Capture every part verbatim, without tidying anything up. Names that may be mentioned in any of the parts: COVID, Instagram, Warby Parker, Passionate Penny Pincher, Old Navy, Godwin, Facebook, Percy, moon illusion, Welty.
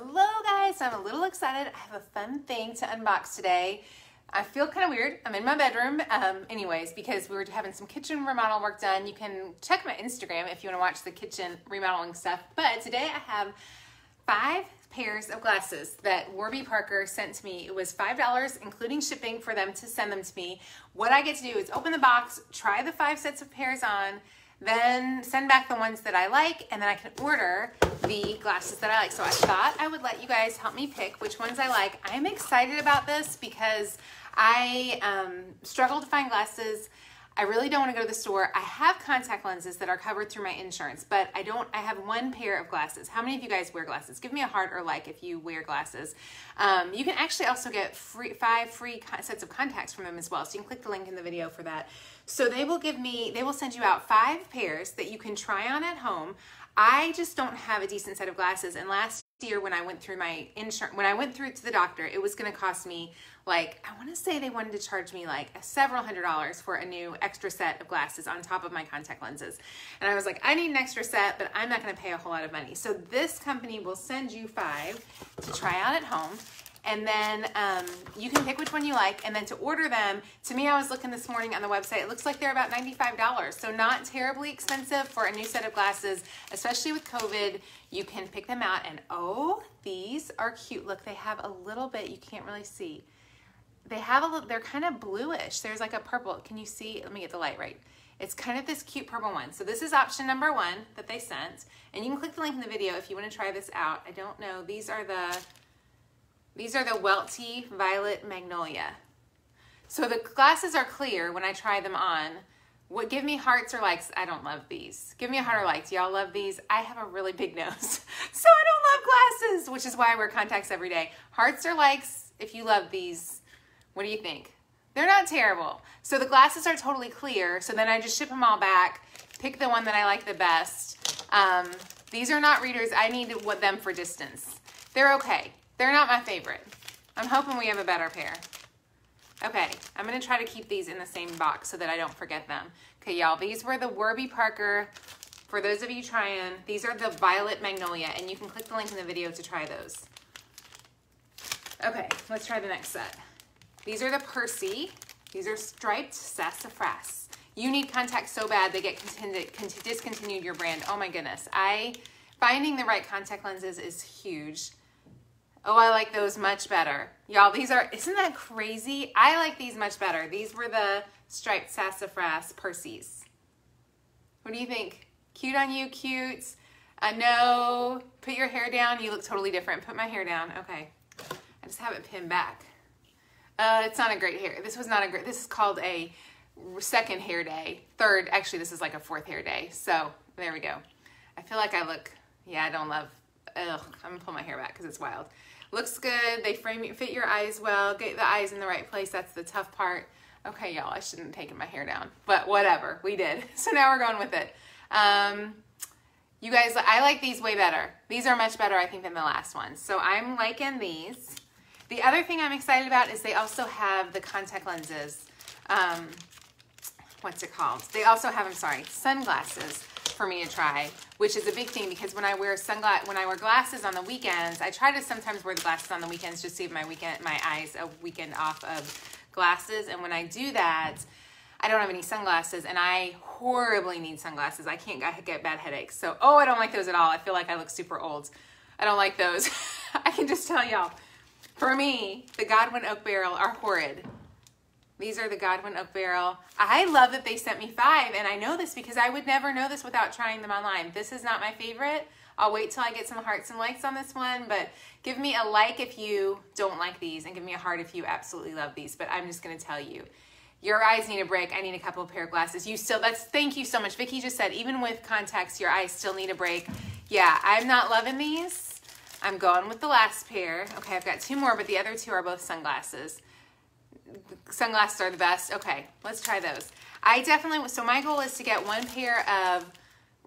Hello guys, I'm a little excited. I have a fun thing to unbox today. I feel kind of weird. I'm in my bedroom um, anyways because we were having some kitchen remodel work done. You can check my Instagram if you want to watch the kitchen remodeling stuff. But today I have five pairs of glasses that Warby Parker sent to me. It was five dollars including shipping for them to send them to me. What I get to do is open the box, try the five sets of pairs on, then send back the ones that I like, and then I can order the glasses that I like. So I thought I would let you guys help me pick which ones I like. I'm excited about this because I um, struggle to find glasses. I really don't want to go to the store. I have contact lenses that are covered through my insurance, but I don't, I have one pair of glasses. How many of you guys wear glasses? Give me a heart or like if you wear glasses. Um, you can actually also get free, five free sets of contacts from them as well. So you can click the link in the video for that. So they will give me, they will send you out five pairs that you can try on at home. I just don't have a decent set of glasses. And last year when I went through my insurance, when I went through to the doctor, it was going to cost me like, I want to say they wanted to charge me like several hundred dollars for a new extra set of glasses on top of my contact lenses. And I was like, I need an extra set, but I'm not going to pay a whole lot of money. So this company will send you five to try out at home. And then um, you can pick which one you like. And then to order them, to me, I was looking this morning on the website, it looks like they're about ninety-five dollars. So not terribly expensive for a new set of glasses, especially with COVID. You can pick them out and oh, these are cute. Look, they have a little bit, you can't really see. They have a little, they're kind of bluish. There's like a purple, can you see? Let me get the light right. It's kind of this cute purple one. So this is option number one that they sent. And you can click the link in the video if you wanna try this out. I don't know, these are the, These are the Welty Violet Magnolia. So the glasses are clear when I try them on. What give me hearts or likes? I don't love these. Give me a heart or like. Do y'all love these? I have a really big nose, so I don't love glasses, which is why I wear contacts every day. Hearts or likes, if you love these, what do you think? They're not terrible. So the glasses are totally clear, so then I just ship them all back, pick the one that I like the best. Um, these are not readers. I need them for distance. They're okay. They're not my favorite. I'm hoping we have a better pair. Okay, I'm gonna try to keep these in the same box so that I don't forget them. Okay, y'all, these were the Warby Parker. For those of you trying, these are the Violet Magnolia, and you can click the link in the video to try those. Okay, let's try the next set. These are the Percy. These are striped sassafras. You need contacts so bad they get discontinued your brand. Oh my goodness, I finding the right contact lenses is huge. Oh, I like those much better. Y'all, these are, isn't that crazy? I like these much better. These were the striped sassafras Percys. What do you think? Cute on you, cute. I know. Put your hair down. You look totally different. Put my hair down. Okay. I just have it pinned back. Uh, it's not a great hair. This was not a great, this is called a second hair day. Third, actually, this is like a fourth hair day. So there we go. I feel like I look, yeah, I don't love, ugh, I'm gonna pull my hair back because it's wild. Looks good. They frame you, fit your eyes well. Get the eyes in the right place. That's the tough part. Okay, y'all, I shouldn't have taken my hair down, but whatever. We did. So now we're going with it. Um, you guys, I like these way better. These are much better, I think, than the last ones. So I'm liking these. The other thing I'm excited about is they also have the contact lenses. Um, what's it called? They also have, I'm sorry, sunglasses for me to try, which is a big thing because when I wear sunglass, when I wear glasses on the weekends, I try to sometimes wear the glasses on the weekends just to give my weekend, my eyes a weekend off of glasses. And when I do that, I don't have any sunglasses, and I horribly need sunglasses. I can't I get bad headaches. So, oh, I don't like those at all. I feel like I look super old. I don't like those. I can just tell y'all. For me, the Godwin Oak Barrel are horrid. These are the Godwin Oak Barrel. I love that they sent me five, and I know this because I would never know this without trying them online. This is not my favorite. I'll wait till I get some hearts and likes on this one, but give me a like if you don't like these, and give me a heart if you absolutely love these, but I'm just gonna tell you. Your eyes need a break. I need a couple of pair of glasses. You still, that's, thank you so much. Vicki just said, even with contacts, your eyes still need a break. Yeah, I'm not loving these. I'm going with the last pair. Okay, I've got two more, but the other two are both sunglasses. Sunglasses are the best. Okay, let's try those. I definitely, so my goal is to get one pair of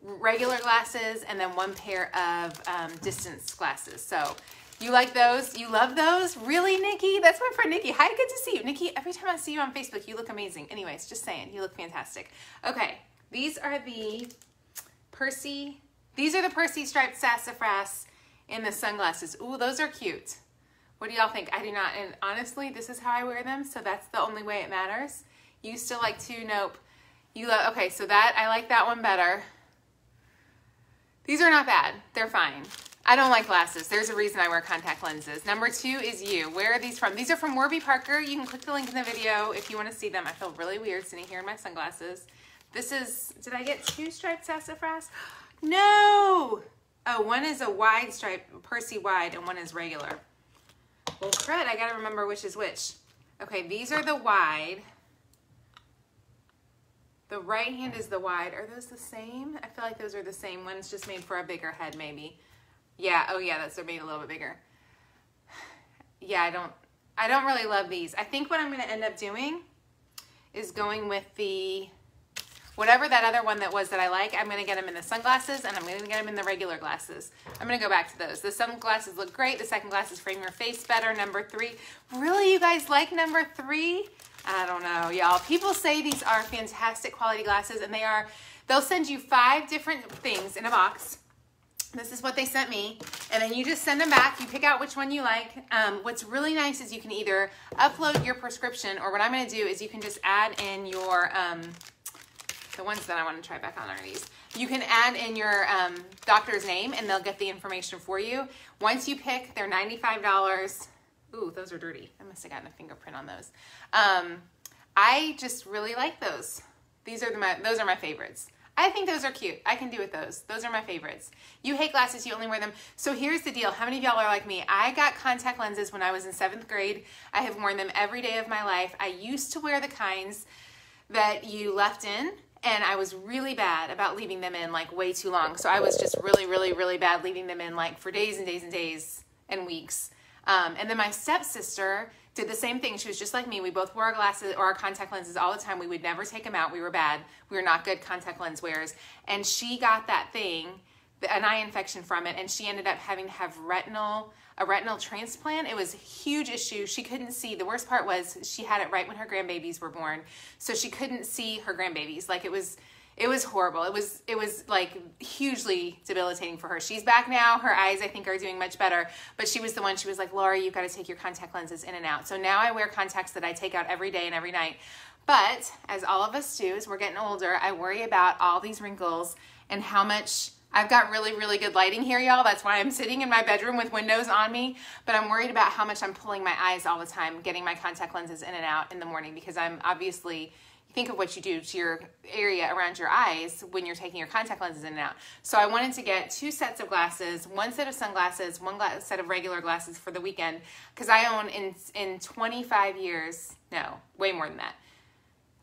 regular glasses and then one pair of um, distance glasses. So you like those? You love those? Really, Nikki? That's my friend Nikki. Hi, good to see you. Nikki, every time I see you on Facebook, you look amazing. Anyways, just saying, you look fantastic. Okay, these are the Percy, these are the Percy Striped Sassafras and the sunglasses. Ooh, those are cute. What do y'all think? I do not, and honestly, this is how I wear them, so that's the only way it matters. You still like to, nope. You love, okay, so that, I like that one better. These are not bad, they're fine. I don't like glasses, there's a reason I wear contact lenses. Number two is you, where are these from? These are from Warby Parker, you can click the link in the video if you wanna see them. I feel really weird sitting here in my sunglasses. This is, did I get two striped sassafras? No! Oh, one is a wide stripe, Percy wide, and one is regular. Well, crud, I gotta remember which is which. Okay, these are the wide. The right hand is the wide. Are those the same? I feel like those are the same. One's just made for a bigger head, maybe. Yeah, oh yeah, that's, they're made a little bit bigger. Yeah, I don't, I don't really love these. I think what I'm gonna end up doing is going with the, whatever that other one that was that I like, I'm gonna get them in the sunglasses and I'm gonna get them in the regular glasses. I'm gonna go back to those. The sunglasses look great. The second glasses frame your face better. Number three, really you guys like number three? I don't know, y'all. People say these are fantastic quality glasses and they are, they'll send you five different things in a box. This is what they sent me. And then you just send them back. You pick out which one you like. Um, what's really nice is you can either upload your prescription or what I'm gonna do is you can just add in your, um, the ones that I want to try back on are these. You can add in your um, doctor's name and they'll get the information for you. Once you pick, they're ninety-five dollars. Ooh, those are dirty. I must have gotten a fingerprint on those. Um, I just really like those. These are the, my, those are my favorites. I think those are cute. I can do with those. Those are my favorites. You hate glasses, you only wear them. So here's the deal. How many of y'all are like me? I got contact lenses when I was in seventh grade. I have worn them every day of my life. I used to wear the kinds that you left in. And I was really bad about leaving them in like way too long. So I was just really, really, really bad leaving them in like for days and days and days and weeks. Um, and then my stepsister did the same thing. She was just like me. We both wore our glasses or our contact lenses all the time. We would never take them out. We were bad. We were not good contact lens wearers. And she got that thing, an eye infection from it. And she ended up having to have retinal, a retinal transplant. It was a huge issue. She couldn't see. The worst part was she had it right when her grandbabies were born. So she couldn't see her grandbabies. Like it was, it was horrible. It was, it was like hugely debilitating for her. She's back now. Her eyes, I think, are doing much better, but she was the one, she was like, Laura, you've got to take your contact lenses in and out. So now I wear contacts that I take out every day and every night. But as all of us do, as we're getting older, I worry about all these wrinkles and how much. I've got really, really good lighting here, y'all. That's why I'm sitting in my bedroom with windows on me. But I'm worried about how much I'm pulling my eyes all the time, getting my contact lenses in and out in the morning because I'm obviously, think of what you do to your area around your eyes when you're taking your contact lenses in and out. So I wanted to get two sets of glasses, one set of sunglasses, one gla- set of regular glasses for the weekend because I own in, in twenty-five years, no, way more than that.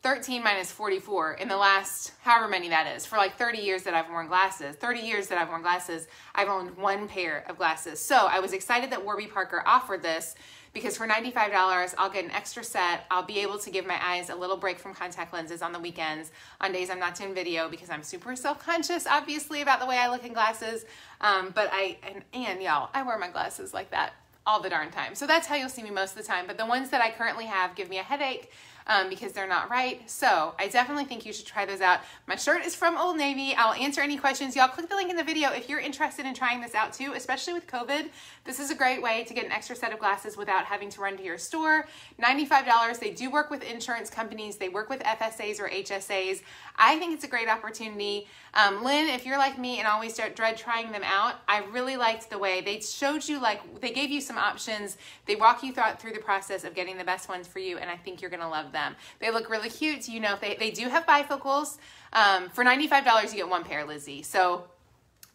thirteen minus forty-four in the last, however many that is, for like thirty years that I've worn glasses, thirty years that I've worn glasses, I've owned one pair of glasses. So I was excited that Warby Parker offered this because for ninety-five dollars, I'll get an extra set. I'll be able to give my eyes a little break from contact lenses on the weekends, on days I'm not doing video because I'm super self-conscious, obviously, about the way I look in glasses. Um, but I, and, and y'all, I wear my glasses like that all the darn time. So that's how you'll see me most of the time. But the ones that I currently have give me a headache. Um, because they're not right. So I definitely think you should try those out. My shirt is from Old Navy. I'll answer any questions. Y'all click the link in the video if you're interested in trying this out too, especially with COVID. This is a great way to get an extra set of glasses without having to run to your store. ninety-five dollars. They do work with insurance companies. They work with F S As or H S As. I think it's a great opportunity. Um, Lynn, if you're like me and always dread trying them out, I really liked the way they showed you, like they gave you some options. They walk you through the process of getting the best ones for you. And I think you're going to love them. Them. They look really cute. You know, they, they do have bifocals. Um, for ninety-five dollars, you get one pair, Lizzie. So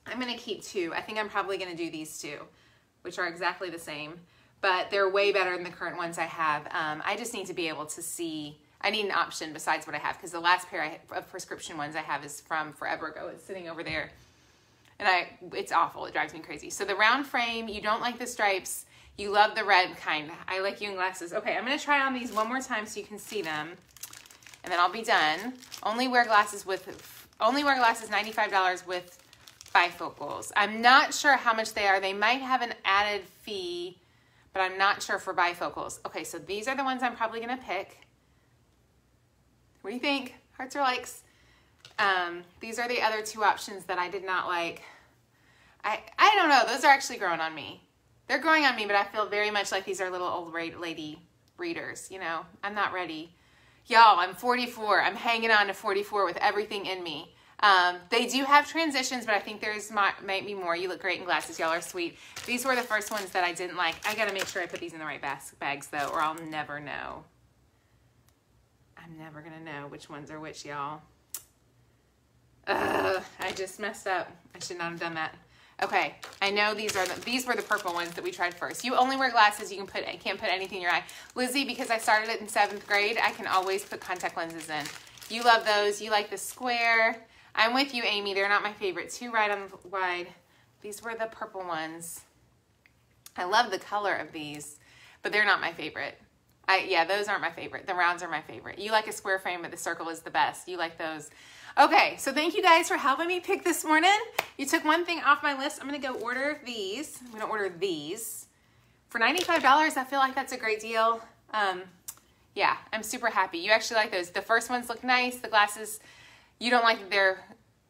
I'm going to keep two. I think I'm probably going to do these two, which are exactly the same, but they're way better than the current ones I have. Um, I just need to be able to see. I need an option besides what I have because the last pair I, of prescription ones I have is from forever ago. It's sitting over there and I, it's awful. It drives me crazy. So the round frame, you don't like the stripes. You love the red kind. I like you in glasses. Okay, I'm gonna try on these one more time so you can see them, and then I'll be done. Only wear glasses with, only wear glasses ninety-five dollars with bifocals. I'm not sure how much they are. They might have an added fee, but I'm not sure for bifocals. Okay, so these are the ones I'm probably gonna pick. What do you think? Hearts or likes? Um, these are the other two options that I did not like. I, I don't know. Those are actually growing on me. They're growing on me, but I feel very much like these are little old lady readers, you know. I'm not ready. Y'all, I'm forty-four. I'm hanging on to forty-four with everything in me. Um, they do have transitions, but I think there's my, might be more. You look great in glasses. Y'all are sweet. These were the first ones that I didn't like. I got to make sure I put these in the right bas bags, though, or I'll never know. I'm never going to know which ones are which, y'all. Ugh, I just messed up. I should not have done that. Okay, I know these are the, these were the purple ones that we tried first. You only wear glasses. You can put I can't put anything in your eye, Lizzie. Because I started it in seventh grade, I can always put contact lenses in. You love those. You like the square. I'm with you, Amy. They're not my favorite. Too right on the wide. These were the purple ones. I love the color of these, but they're not my favorite. I yeah, those aren't my favorite. The rounds are my favorite. You like a square frame, but the circle is the best. You like those. Okay, so thank you guys for helping me pick this morning. You took one thing off my list. I'm gonna go order these. I'm gonna order these. For ninety-five dollars, I feel like that's a great deal. Um, yeah, I'm super happy. You actually like those. The first ones look nice. The glasses, you don't like their,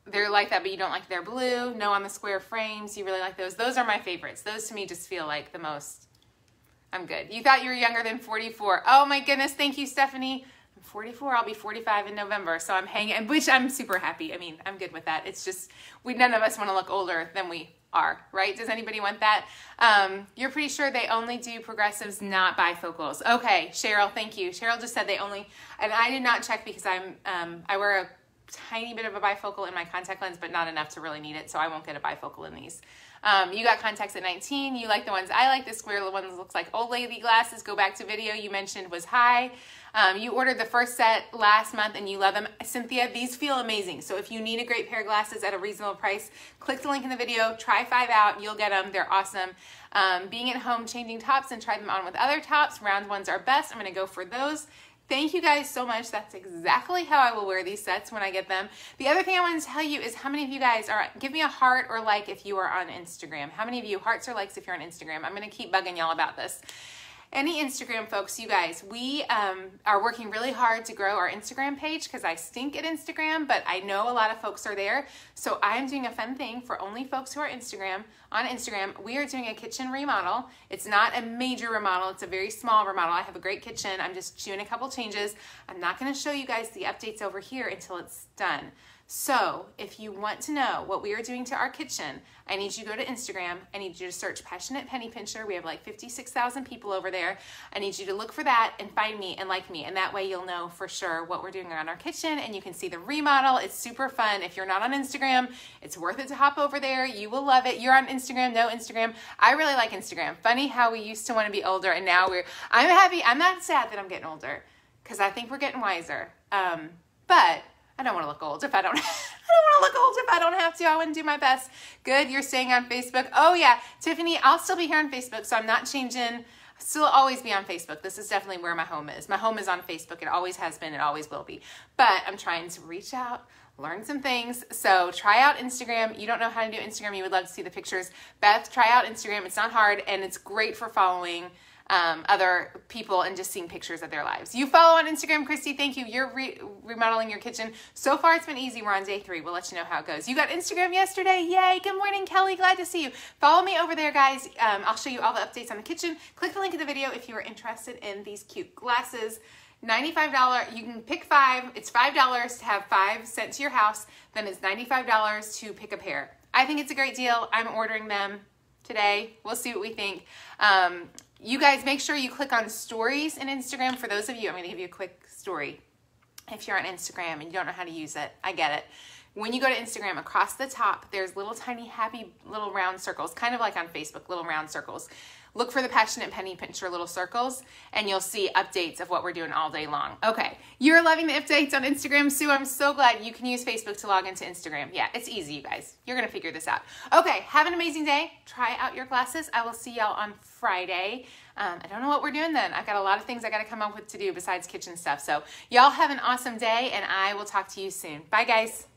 they're like that, but you don't like their blue. No on the square frames, you really like those. Those are my favorites. Those to me just feel like the most, I'm good. You thought you were younger than forty-four. Oh my goodness, thank you, Stephanie. forty-four, I'll be forty-five in November, so I'm hanging, which I'm super happy. I mean, I'm good with that. It's just, we none of us want to look older than we are, right? Does anybody want that? Um, you're pretty sure they only do progressives, not bifocals. Okay, Cheryl, thank you. Cheryl just said they only, and I did not check because I'm, um, I wear a tiny bit of a bifocal in my contact lens, but not enough to really need it, so I won't get a bifocal in these. Um, you got contacts at nineteen. You like the ones I like. The square ones looks like old lady glasses. Go back to video you mentioned was high. Um, you ordered the first set last month and you love them. Cynthia, these feel amazing. So if you need a great pair of glasses at a reasonable price, click the link in the video, try five out, you'll get them. They're awesome. Um, being at home, changing tops and try them on with other tops. Round ones are best. I'm going to go for those. Thank you guys so much. That's exactly how I will wear these sets when I get them. The other thing I want to tell you is how many of you guys are, give me a heart or like if you are on Instagram. How many of you, hearts or likes if you're on Instagram? I'm going to keep bugging y'all about this. Any Instagram folks, you guys, we um, are working really hard to grow our Instagram page because I stink at Instagram, but I know a lot of folks are there. So I'm doing a fun thing for only folks who are Instagram. On Instagram, we are doing a kitchen remodel. It's not a major remodel. It's a very small remodel. I have a great kitchen. I'm just doing a couple changes. I'm not going to show you guys the updates over here until it's done. So if you want to know what we are doing to our kitchen, I need you to go to Instagram. I need you to search Passionate Penny Pincher. We have like fifty-six thousand people over there. I need you to look for that and find me and like me. And that way you'll know for sure what we're doing around our kitchen and you can see the remodel. It's super fun. If you're not on Instagram, it's worth it to hop over there. You will love it. You're on Instagram, no Instagram. I really like Instagram. Funny how we used to want to be older and now we're, I'm happy. I'm not sad that I'm getting older because I think we're getting wiser. Um, but I don't want to look old if I don't, I don't want to look old if I don't have to. I want to do my best. Good, you're staying on Facebook. Oh yeah, Tiffany, I'll still be here on Facebook, so I'm not changing. I'll still always be on Facebook. This is definitely where my home is. My home is on Facebook. It always has been. It always will be. But I'm trying to reach out, learn some things. So try out Instagram. You don't know how to do Instagram. You would love to see the pictures. Beth, try out Instagram. It's not hard, and it's great for following Um, other people and just seeing pictures of their lives. You follow on Instagram, Christy, thank you. You're re remodeling your kitchen. So far, it's been easy. We're on day three. We'll let you know how it goes. You got Instagram yesterday. Yay. Good morning, Kelly. Glad to see you. Follow me over there, guys. Um, I'll show you all the updates on the kitchen. Click the link in the video if you are interested in these cute glasses. ninety-five dollars, you can pick five. It's five dollars to have five sent to your house. Then it's ninety-five dollars to pick a pair. I think it's a great deal. I'm ordering them today. We'll see what we think. Um, You guys, make sure you click on stories in Instagram. For those of you, I'm going to give you a quick story. If you're on Instagram and you don't know how to use it, I get it. When you go to Instagram, across the top, there's little tiny happy little round circles, kind of like on Facebook, little round circles. Look for the Passionate Penny Pincher little circles, and you'll see updates of what we're doing all day long. Okay, you're loving the updates on Instagram. Sue, I'm so glad you can use Facebook to log into Instagram. Yeah, it's easy, you guys. You're going to figure this out. Okay, have an amazing day. Try out your glasses. I will see y'all on Friday. Um, I don't know what we're doing then. I've got a lot of things I got to come up with to do besides kitchen stuff. So y'all have an awesome day, and I will talk to you soon. Bye, guys.